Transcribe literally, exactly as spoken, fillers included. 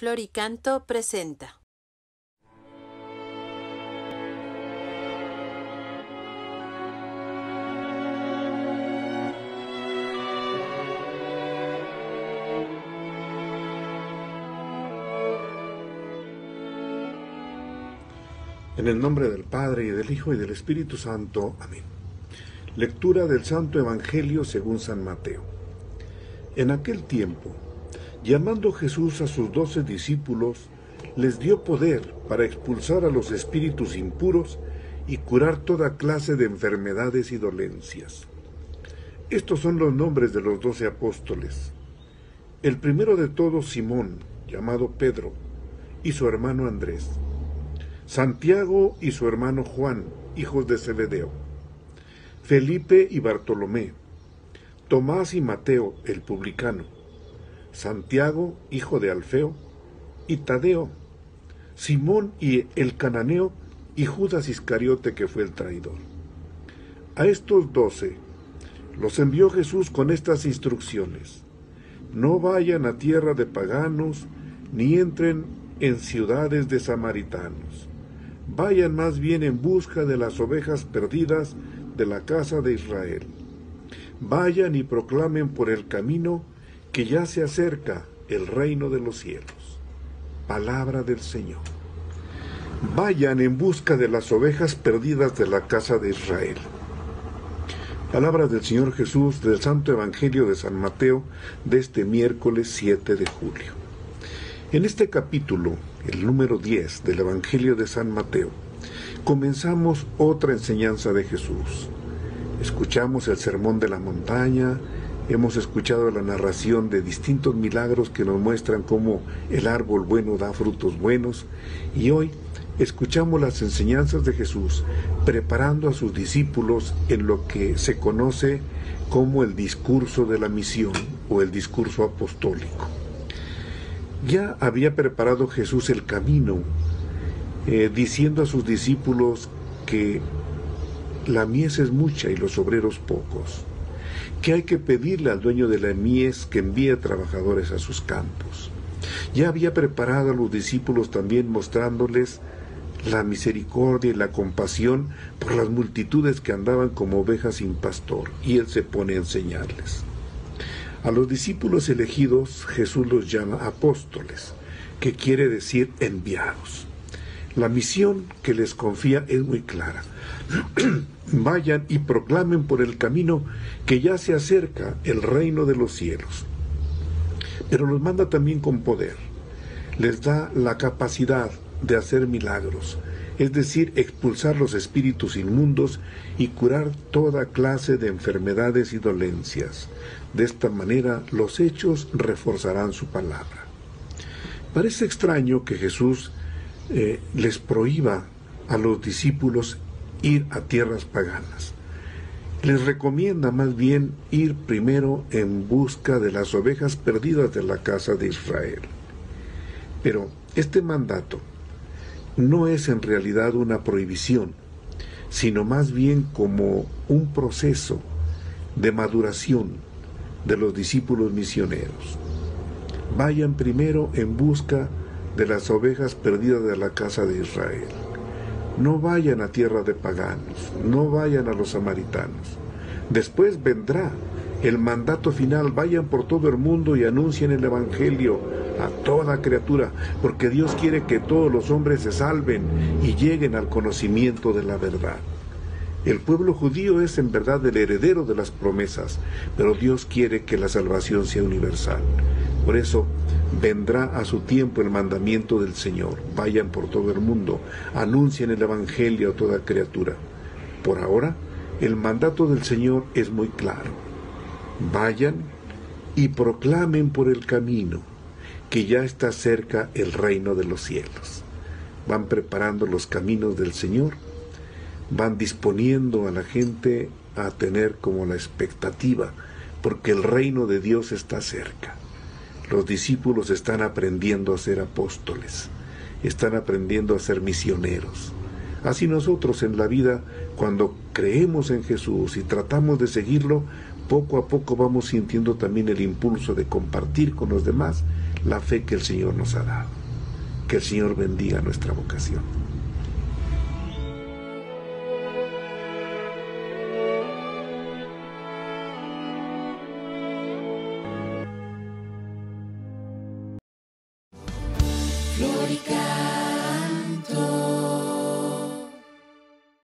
Flor y Canto presenta. En el nombre del Padre, y del Hijo, y del Espíritu Santo. Amén. Lectura del Santo Evangelio según San Mateo. En aquel tiempo, llamando Jesús a sus doce discípulos, les dio poder para expulsar a los espíritus impuros y curar toda clase de enfermedades y dolencias. Estos son los nombres de los doce apóstoles. El primero de todos, Simón, llamado Pedro, y su hermano Andrés. Santiago y su hermano Juan, hijos de Zebedeo. Felipe y Bartolomé. Tomás y Mateo, el publicano. Santiago, hijo de Alfeo, y Tadeo, Simón y el Cananeo, y Judas Iscariote, que fue el traidor. A estos doce los envió Jesús con estas instrucciones: no vayan a tierra de paganos, ni entren en ciudades de samaritanos. Vayan más bien en busca de las ovejas perdidas de la casa de Israel. Vayan y proclamen por el camino que ya se acerca el reino de los cielos. Palabra del Señor. Vayan en busca de las ovejas perdidas de la casa de Israel. Palabra del Señor Jesús del Santo Evangelio de San Mateo de este miércoles siete de julio. En este capítulo, el número diez del Evangelio de San Mateo, comenzamos otra enseñanza de Jesús. Escuchamos el sermón de la montaña. Hemos escuchado la narración de distintos milagros que nos muestran cómo el árbol bueno da frutos buenos, y hoy escuchamos las enseñanzas de Jesús preparando a sus discípulos en lo que se conoce como el discurso de la misión o el discurso apostólico. Ya había preparado Jesús el camino, eh, diciendo a sus discípulos que la mies es mucha y los obreros pocos, que hay que pedirle al dueño de la mies que envíe trabajadores a sus campos. Ya había preparado a los discípulos también mostrándoles la misericordia y la compasión por las multitudes que andaban como ovejas sin pastor, y él se pone a enseñarles. A los discípulos elegidos Jesús los llama apóstoles, que quiere decir enviados. La misión que les confía es muy clara. Vayan y proclamen por el camino que ya se acerca el reino de los cielos. Pero los manda también con poder. Les da la capacidad de hacer milagros, es decir, expulsar los espíritus inmundos y curar toda clase de enfermedades y dolencias. De esta manera, los hechos reforzarán su palabra. Parece extraño que Jesús eh, les prohíba a los discípulos ir a tierras paganas. Les recomienda más bien ir primero en busca de las ovejas perdidas de la casa de Israel. Pero este mandato no es en realidad una prohibición, sino más bien como un proceso de maduración de los discípulos misioneros. Vayan primero en busca de las ovejas perdidas de la casa de Israel. No vayan a tierra de paganos, no vayan a los samaritanos. Después vendrá el mandato final: vayan por todo el mundo y anuncien el Evangelio a toda criatura, porque Dios quiere que todos los hombres se salven y lleguen al conocimiento de la verdad. El pueblo judío es en verdad el heredero de las promesas, pero Dios quiere que la salvación sea universal. Por eso vendrá a su tiempo el mandamiento del Señor: vayan por todo el mundo, anuncien el Evangelio a toda criatura. Por ahora, el mandato del Señor es muy claro: vayan y proclamen por el camino que ya está cerca el reino de los cielos. Van preparando los caminos del Señor, van disponiendo a la gente a tener como la expectativa, porque el reino de Dios está cerca. Los discípulos están aprendiendo a ser apóstoles, están aprendiendo a ser misioneros. Así nosotros en la vida, cuando creemos en Jesús y tratamos de seguirlo, poco a poco vamos sintiendo también el impulso de compartir con los demás la fe que el Señor nos ha dado. Que el Señor bendiga nuestra vocación. Flor y Canto.